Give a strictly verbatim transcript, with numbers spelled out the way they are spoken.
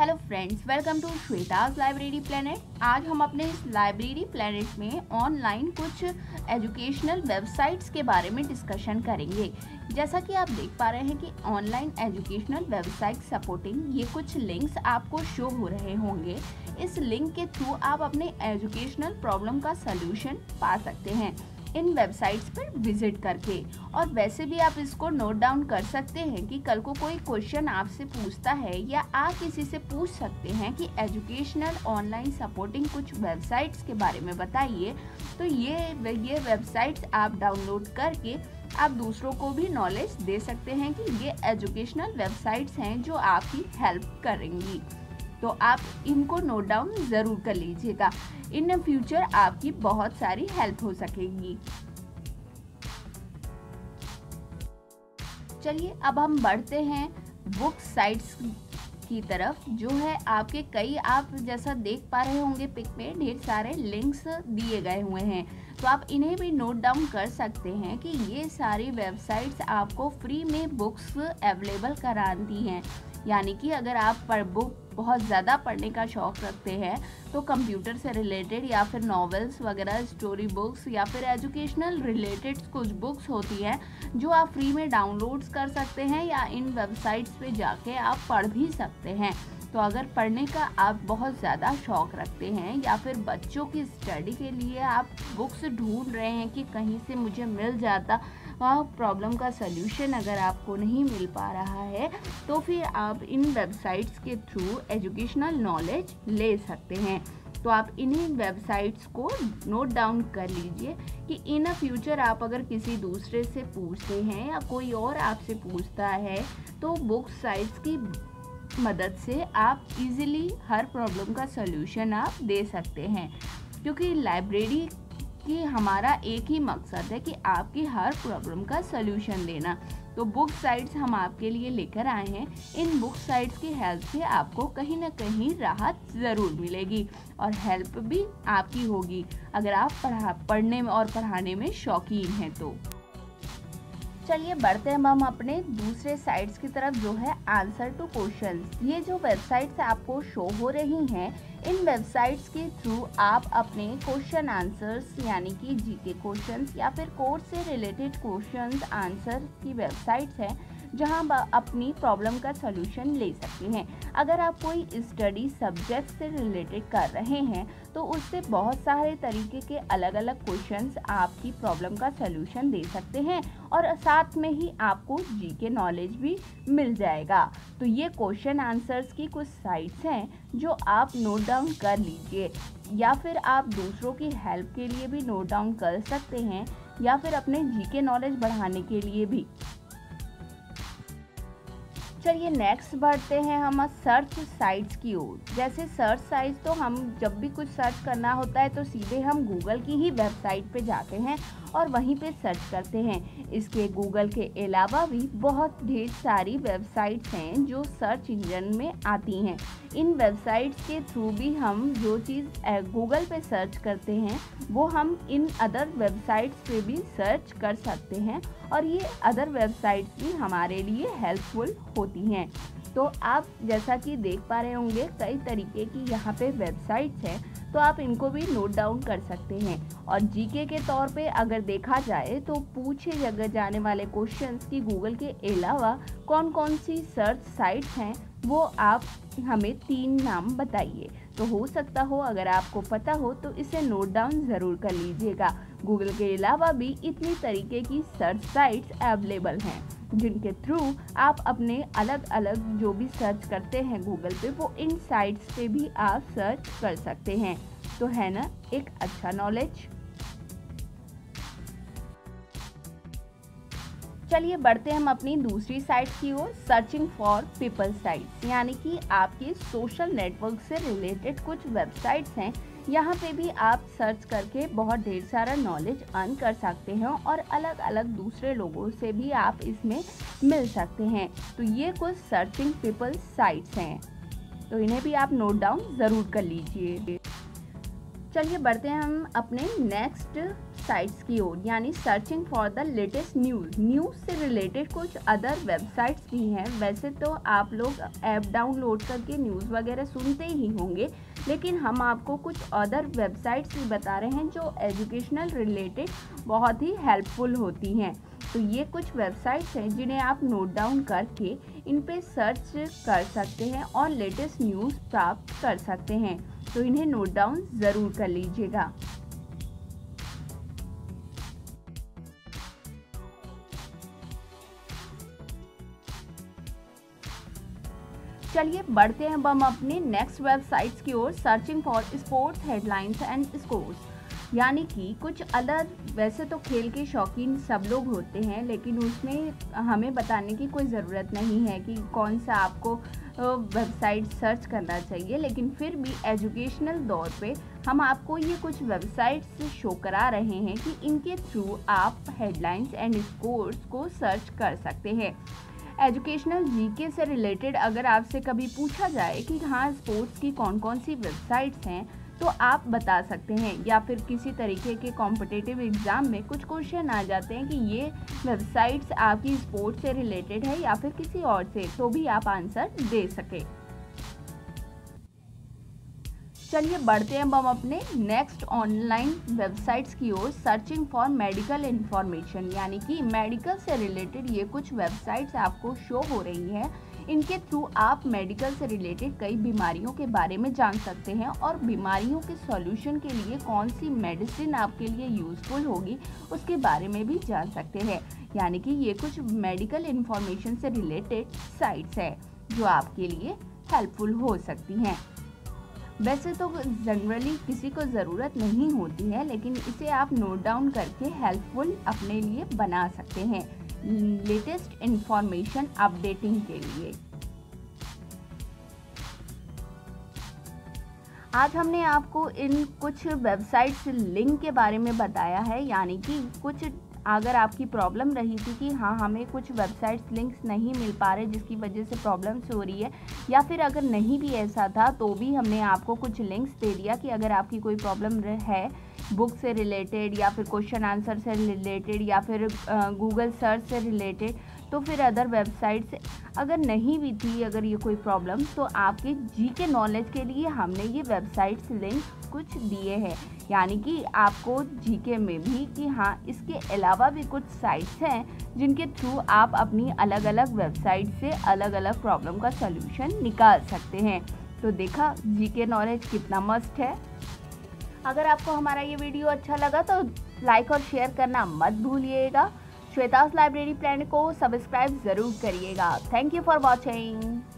Hello friends, welcome to Shweta के library planet. आज हम अपने इस लाइब्रेरी प्लानेट में ऑनलाइन कुछ एजुकेशनल वेबसाइट्स के बारे में डिस्कशन करेंगे। जैसा कि आप देख पा रहे हैं कि ऑनलाइन एजुकेशनल वेबसाइट सपोर्टिंग ये कुछ लिंक्स आपको शो हो रहे होंगे। इस लिंक के थ्रू आप अपने एजुकेशनल प्रॉब्लम का सल्यूशन पा सकते हैं इन वेबसाइट्स पर विजिट करके। और वैसे भी आप इसको नोट डाउन कर सकते हैं कि कल को कोई क्वेश्चन आपसे पूछता है या आप किसी से पूछ सकते हैं कि एजुकेशनल ऑनलाइन सपोर्टिंग कुछ वेबसाइट्स के बारे में बताइए, तो ये ये वेबसाइट्स आप डाउनलोड करके आप दूसरों को भी नॉलेज दे सकते हैं कि ये एजुकेशनल वेबसाइट्स हैं जो आपकी हेल्प करेंगी। तो आप इनको नोट डाउन ज़रूर कर लीजिएगा, इन फ्यूचर आपकी बहुत सारी हेल्प हो सकेगी। चलिए अब हम बढ़ते हैं बुक साइट्स की तरफ, जो है आपके कई आप जैसा देख पा रहे होंगे पिक में ढेर सारे लिंक्स दिए गए हुए हैं, तो आप इन्हें भी नोट डाउन कर सकते हैं कि ये सारी वेबसाइट्स आपको फ्री में बुक्स अवेलेबल कराती हैं। यानी कि अगर आप पर बुक बहुत ज़्यादा पढ़ने का शौक़ रखते हैं तो कंप्यूटर से रिलेटेड या फिर नॉवेल्स वगैरह स्टोरी बुक्स या फिर एजुकेशनल रिलेटेड कुछ बुक्स होती हैं जो आप फ्री में डाउनलोड्स कर सकते हैं या इन वेबसाइट्स पे जाके आप पढ़ भी सकते हैं। तो अगर पढ़ने का आप बहुत ज़्यादा शौक़ रखते हैं या फिर बच्चों की स्टडी के लिए आप बुक्स ढूंढ रहे हैं कि कहीं से मुझे मिल जाता प्रॉब्लम का सल्यूशन, अगर आपको नहीं मिल पा रहा है तो फिर आप इन वेबसाइट्स के थ्रू एजुकेशनल नॉलेज ले सकते हैं। तो आप इन्हीं वेबसाइट्स को नोट डाउन कर लीजिए कि इन अ फ्यूचर आप अगर किसी दूसरे से पूछते हैं या कोई और आपसे पूछता है तो बुक साइट्स की मदद से आप इजीली हर प्रॉब्लम का सल्यूशन आप दे सकते हैं, क्योंकि लाइब्रेरी कि हमारा एक ही मकसद है कि आपकी हर प्रॉब्लम का सल्यूशन देना। तो बुक साइट्स हम आपके लिए लेकर आए हैं, इन बुक साइट्स की हेल्प से आपको कहीं ना कहीं राहत ज़रूर मिलेगी और हेल्प भी आपकी होगी अगर आप पढ़ा पढ़ने में और पढ़ाने में शौकीन हैं। तो चलिए बढ़ते हैं हम अपने दूसरे साइट्स की तरफ, जो है आंसर टू क्वेश्चंस। ये जो वेबसाइट्स आपको शो हो रही हैं, इन वेबसाइट्स के थ्रू आप अपने क्वेश्चन आंसर्स यानी कि जीके क्वेश्चंस या फिर कोर्स से रिलेटेड क्वेश्चंस आंसर की वेबसाइट्स हैं जहां आप अपनी प्रॉब्लम का सलूशन ले सकते हैं। अगर आप कोई स्टडी सब्जेक्ट से रिलेटेड कर रहे हैं तो उससे बहुत सारे तरीके के अलग अलग क्वेश्चंस आपकी प्रॉब्लम का सलूशन दे सकते हैं और साथ में ही आपको जीके नॉलेज भी मिल जाएगा। तो ये क्वेश्चन आंसर्स की कुछ साइट्स हैं जो आप नोट डाउन कर लीजिए, या फिर आप दूसरों की हेल्प के लिए भी नोट डाउन कर सकते हैं या फिर अपने जीके नॉलेज बढ़ाने के लिए भी। चलिए नेक्स्ट बढ़ते हैं हम सर्च साइट्स की ओर। जैसे सर्च साइट्स तो हम जब भी कुछ सर्च करना होता है तो सीधे हम गूगल की ही वेबसाइट पे जाते हैं और वहीं पे सर्च करते हैं। इसके गूगल के अलावा भी बहुत ढेर सारी वेबसाइट्स हैं जो सर्च इंजन में आती हैं। इन वेबसाइट्स के थ्रू भी हम जो चीज़ गूगल पे सर्च करते हैं वो हम इन अदर वेबसाइट्स पे भी सर्च कर सकते हैं और ये अदर वेबसाइट्स भी हमारे लिए हेल्पफुल होती हैं। तो आप जैसा कि देख पा रहे होंगे कई तरीके की यहाँ पे वेबसाइट्स हैं, तो आप इनको भी नोट डाउन कर सकते हैं। और जीके के तौर पे अगर देखा जाए तो पूछे जगह जाने वाले क्वेश्चंस की गूगल के अलावा कौन कौन सी सर्च साइट्स हैं वो आप हमें तीन नाम बताइए। तो हो सकता हो अगर आपको पता हो तो इसे नोट डाउन ज़रूर कर लीजिएगा। गूगल के अलावा भी इतनी तरीके की सर्च साइट्स अवेलेबल हैं जिनके थ्रू आप अपने अलग अलग जो भी सर्च करते हैं गूगल पे वो इन साइट्स पे भी आप सर्च कर सकते हैं। तो है ना एक अच्छा नॉलेज। चलिए बढ़ते हम अपनी दूसरी साइट की ओर, सर्चिंग फॉर पीपल साइट्स, यानी कि आपके सोशल नेटवर्क से रिलेटेड कुछ वेबसाइट्स हैं। यहाँ पे भी आप सर्च करके बहुत ढेर सारा नॉलेज अर्न कर सकते हैं और अलग अलग दूसरे लोगों से भी आप इसमें मिल सकते हैं। तो ये कुछ सर्चिंग पीपल साइट्स हैं, तो इन्हें भी आप नोट डाउन ज़रूर कर लीजिए। चलिए बढ़ते हैं हम अपने नेक्स्ट साइट्स की ओर, यानी searching for the latest news. News से रिलेटेड कुछ अदर वेबसाइट्स भी हैं। वैसे तो आप लोग ऐप डाउनलोड करके न्यूज़ वगैरह सुनते ही होंगे, लेकिन हम आपको कुछ अदर वेबसाइट्स भी बता रहे हैं जो एजुकेशनल रिलेटेड बहुत ही हेल्पफुल होती हैं। तो ये कुछ वेबसाइट्स हैं जिन्हें आप नोट डाउन करके इन पे सर्च कर सकते हैं और लेटेस्ट न्यूज़ प्राप्त कर सकते हैं। तो इन्हें नोट डाउन ज़रूर कर लीजिएगा। चलिए बढ़ते हैं हम अपने नेक्स्ट वेबसाइट्स की ओर, searching for sports headlines and scores. यानी कि कुछ अलग, वैसे तो खेल के शौकीन सब लोग होते हैं, लेकिन उसमें हमें बताने की कोई ज़रूरत नहीं है कि कौन सा आपको वेबसाइट सर्च करना चाहिए, लेकिन फिर भी एजुकेशनल दौर पे हम आपको ये कुछ वेबसाइट्स शो करा रहे हैं कि इनके थ्रू आप हेडलाइंस एंड स्कोर्स को सर्च कर सकते हैं। एजुकेशनल जीके से रिलेटेड अगर आपसे कभी पूछा जाए कि हाँ स्पोर्ट्स की कौन कौन सी वेबसाइट्स हैं, तो आप बता सकते हैं। या फिर किसी तरीके के कॉम्पिटिटिव एग्ज़ाम में कुछ क्वेश्चन आ जाते हैं कि ये वेबसाइट्स आपकी स्पोर्ट्स से रिलेटेड है या फिर किसी और से, तो भी आप आंसर दे सकें। चलिए बढ़ते हैं हम अपने नेक्स्ट ऑनलाइन वेबसाइट्स की ओर, सर्चिंग फॉर मेडिकल इन्फॉर्मेशन। यानी कि मेडिकल से रिलेटेड ये कुछ वेबसाइट्स आपको शो हो रही हैं। इनके थ्रू आप मेडिकल से रिलेटेड कई बीमारियों के बारे में जान सकते हैं और बीमारियों के सॉल्यूशन के लिए कौन सी मेडिसिन आपके लिए यूज़फुल होगी उसके बारे में भी जान सकते हैं। यानी कि ये कुछ मेडिकल इन्फॉर्मेशन से रिलेटेड साइट्स हैं जो आपके लिए हेल्पफुल हो सकती हैं। वैसे तो जनरली किसी को ज़रूरत नहीं होती है, लेकिन इसे आप नोट डाउन करके हेल्पफुल अपने लिए बना सकते हैं लेटेस्ट इन्फॉर्मेशन अपडेटिंग के लिए। आज हमने आपको इन कुछ वेबसाइट्स लिंक के बारे में बताया है, यानी कि कुछ अगर आपकी प्रॉब्लम रही थी कि हाँ हमें कुछ वेबसाइट्स लिंक्स नहीं मिल पा रहे जिसकी वजह से प्रॉब्लम्स हो रही है, या फिर अगर नहीं भी ऐसा था तो भी हमने आपको कुछ लिंक्स दे दिया कि अगर आपकी कोई प्रॉब्लम है बुक से रिलेटेड या फिर क्वेश्चन आंसर से रिलेटेड या फिर गूगल सर्च से रिलेटेड, तो फिर अदर वेबसाइट्स अगर नहीं भी थी अगर ये कोई प्रॉब्लम, तो आपके जी के नॉलेज के लिए हमने ये वेबसाइट्स लिंक कुछ दिए हैं। यानी कि आपको जी के में भी कि हाँ इसके अलावा भी कुछ साइट्स हैं जिनके थ्रू आप अपनी अलग अलग वेबसाइट से अलग अलग प्रॉब्लम का सॉल्यूशन निकाल सकते हैं। तो देखा जी के नॉलेज कितना मस्त है। अगर आपको हमारा ये वीडियो अच्छा लगा तो लाइक और शेयर करना मत भूलिएगा। श्वेता के लाइब्रेरी प्लानेट को सब्सक्राइब ज़रूर करिएगा। Thank you for watching.